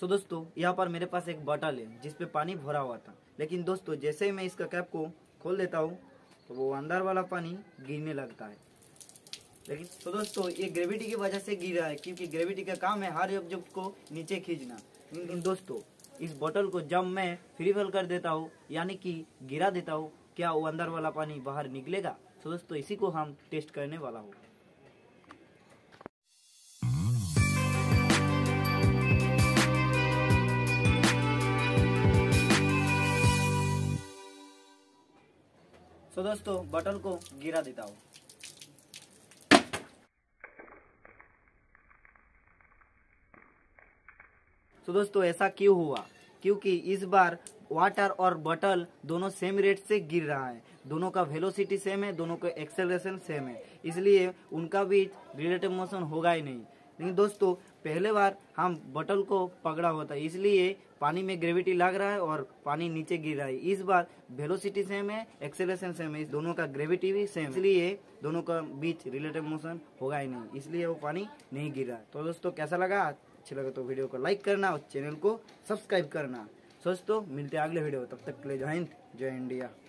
सो दोस्तों यहाँ पर मेरे पास एक बॉटल है जिसपे पानी भरा हुआ था, लेकिन दोस्तों जैसे ही मैं इसका कैप को खोल देता हूँ तो वो अंदर वाला पानी गिरने लगता है। लेकिन तो दोस्तों ये ग्रेविटी की वजह से गिर रहा है, क्योंकि ग्रेविटी का काम है हर ऑब्जेक्ट को नीचे खींचना। लेकिन दोस्तों इस बॉटल को जब मैं फ्री फॉल कर देता हूँ यानी कि गिरा देता हूँ, क्या वो अंदर वाला पानी बाहर निकलेगा? तो दोस्तों इसी को हम टेस्ट करने वाला हूँ। तो दोस्तों बॉटल को गिरा देता हूँ। तो दोस्तों ऐसा क्यों हुआ? क्योंकि इस बार वाटर और बॉटल दोनों सेम रेट से गिर रहा है, दोनों का वेलोसिटी सेम है, दोनों का एक्सेलरेशन सेम है, इसलिए उनका बीच रिलेटिव मोशन होगा ही नहीं। लेकिन दोस्तों पहले बार हम बॉटल को पकड़ा होता है इसलिए पानी में ग्रेविटी लग रहा है और पानी नीचे गिर रहा है। इस बार वेलोसिटी सेम है, एक्सेलरेशन सेम है, दोनों का ग्रेविटी भी सेम, इसलिए दोनों का बीच रिलेटिव मोशन होगा ही नहीं, इसलिए वो पानी नहीं गिर रहा है। तो दोस्तों कैसा लगा? अच्छा लगा तो वीडियो को लाइक करना और चैनल को सब्सक्राइब करना। दोस्तों मिलते हैं अगले वीडियो, तब तक के लिए जय हिंद जय इंडिया।